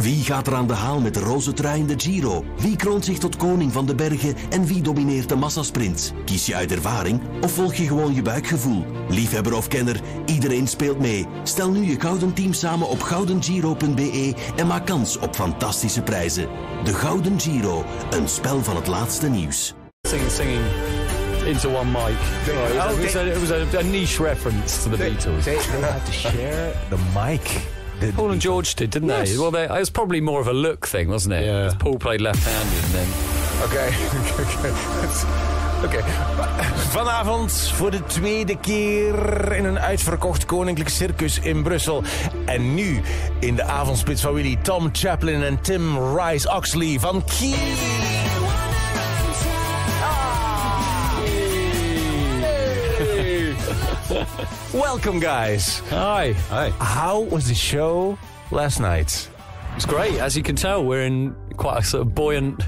Wie gaat er aan de haal met de roze trui in de Giro? Wie kroont zich tot koning van de bergen en wie domineert de massasprint? Kies je uit ervaring of volg je gewoon je buikgevoel? Liefhebber of kenner, iedereen speelt mee. Stel nu je Gouden Team samen op goudengiro.be en maak kans op fantastische prijzen. De Gouden Giro, een spel van het laatste nieuws. Singing into one mic. It was a niche reference to the Beatles. They had to share the mic. Paul and George did, didn't they? Well, it was probably more of a look thing, wasn't it? Yeah. Paul played left-handed and then... Okay. Vanavond voor de tweede keer in een uitverkocht koninklijk circus in Brussel. En nu in de avondspits van Willy, Tom Chaplin en Tim Rice-Oxley van Keane. Welcome, guys. Hi. How was the show last night? It was great. As you can tell, we're in quite a sort of buoyant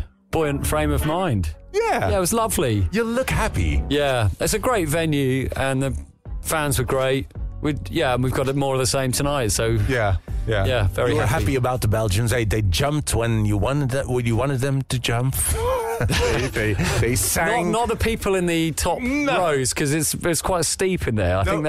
frame of mind. Yeah, it was lovely. You look happy. Yeah, it's a great venue, and the fans were great. We've got more of the same tonight. So yeah, very. You were happy about the Belgians. They jumped when you wanted that. When you wanted them to jump. they sang. Not the people in the top rows, because it's quite steep in there. I think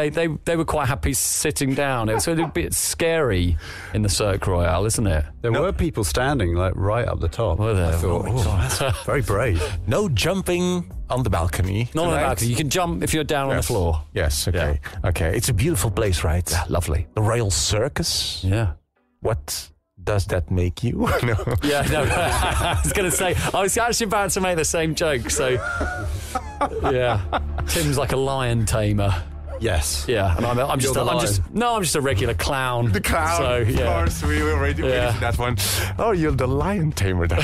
they were quite happy sitting down. It's a bit scary in the Cirque Royale, isn't it? There were people standing like right up the top. Were there? I thought, that's very brave. No jumping on the balcony. Not on the balcony. You can jump if you're down on the floor. Yes. Okay. Yeah. Okay. It's a beautiful place, right? Yeah, lovely. The Royal Circus. Yeah. What? Does that make you? No. Yeah, no. I was actually about to make the same joke. So, yeah, Tim's like a lion tamer. Yes. Yeah, and I'm just a regular clown. The clown. So, yeah. Of course, we were ready for that one. Oh, you're the lion tamer. What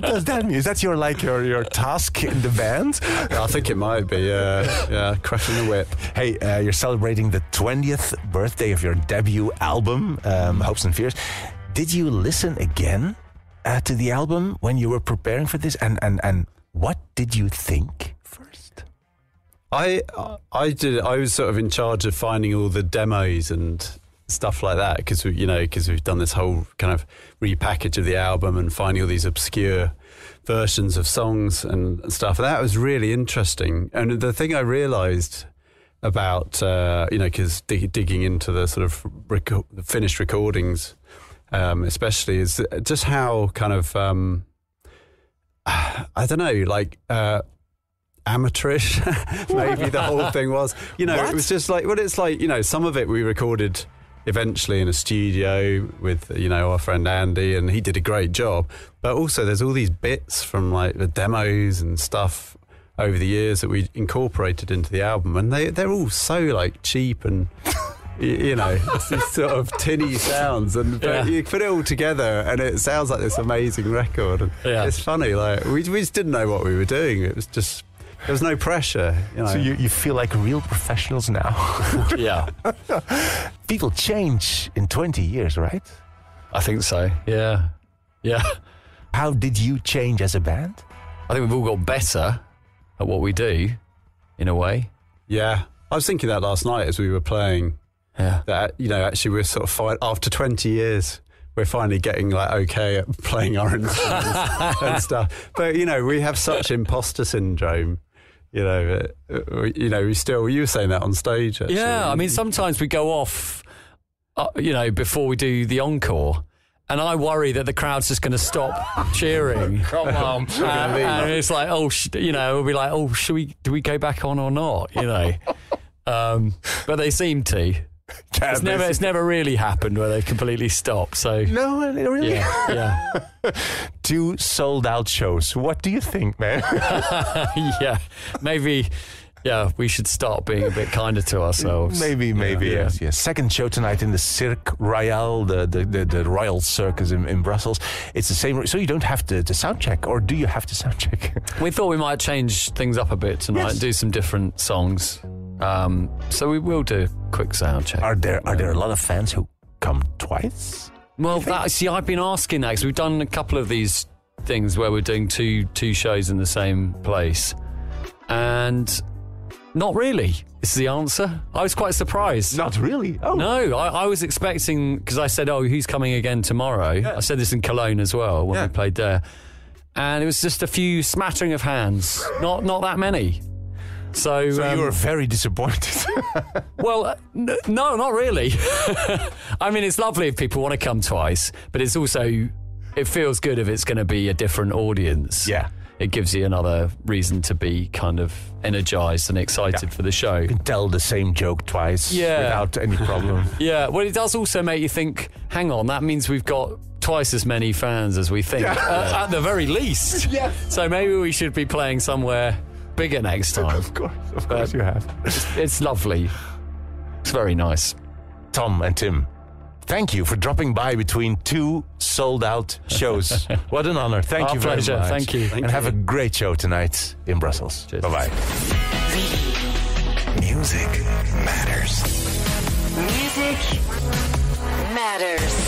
does that mean? Is that your task in the band? I think it might be. Yeah, cracking the whip. Hey, you're celebrating the 20th birthday of your debut album, Hopes and Fears. Did you listen again to the album when you were preparing for this? And what did you think first? I was sort of in charge of finding all the demos and stuff like that, because we've done this whole kind of repackage of the album and finding all these obscure versions of songs and stuff. And that was really interesting. And the thing I realised about because digging into the sort of finished recordings, especially, is just how kind of I don't know, like. Amateurish, maybe the whole thing was. It was just like, it's like, some of it we recorded eventually in a studio with, our friend Andy, and he did a great job. But also there's all these bits from like the demos and stuff over the years that we incorporated into the album, and they're all so like cheap and, these sort of tinny sounds, but you put it all together and it sounds like this amazing record. And it's funny, like we just didn't know what we were doing. It was just... There was no pressure. So you feel like real professionals now. Yeah. People change in 20 years, right? I think so, yeah. Yeah. How did you change as a band? I think we've all got better at what we do, in a way. Yeah. I was thinking that last night as we were playing. Yeah. That, actually we're sort of, after 20 years... We're finally getting like okay at playing our instruments and stuff, but we have such imposter syndrome. We still. You were saying that on stage. Actually. Yeah, I mean sometimes we go off, before we do the encore, and I worry that the crowd's just going to stop cheering. Come on, and it's like we'll be like, oh, do we go back on or not? But they seem to. Yeah, it's never really happened where they've completely stopped. So no, really. Yeah. 2 sold-out shows. What do you think, man? Yeah, maybe. Yeah, we should start being a bit kinder to ourselves. Maybe. Yeah. Yes. Second show tonight in the Cirque Royale, the Royal Circus in Brussels. It's the same. So you don't have to sound check, or do you have to sound check? We thought we might change things up a bit tonight and do some different songs. So we will do a quick sound check. Are there a lot of fans who come twice? Well, I've been asking that, because we've done a couple of these things where we're doing two shows in the same place, and Not really, is the answer. I was quite surprised. Not really? Oh. No, I was expecting, because I said, oh, who's coming again tomorrow? Yeah. I said this in Cologne as well when we played there. And it was just a few smattering of hands, not that many. So you were very disappointed. Well, no, not really. I mean, it's lovely if people want to come twice, but it's also, it feels good if it's going to be a different audience. Yeah. It gives you another reason to be kind of energised and excited for the show. You can tell the same joke twice without any problem. Yeah, well, it does also make you think, hang on, that means we've got twice as many fans as we think, at the very least. Yeah. So maybe we should be playing somewhere bigger next time. Of course you have. It's lovely. It's very nice. Tom and Tim, thank you for dropping by between two sold-out shows. What an honor. Thank you very much. Our pleasure. Thank you. And have a great show tonight in Brussels. Cheers. Bye-bye. Music matters. Music matters.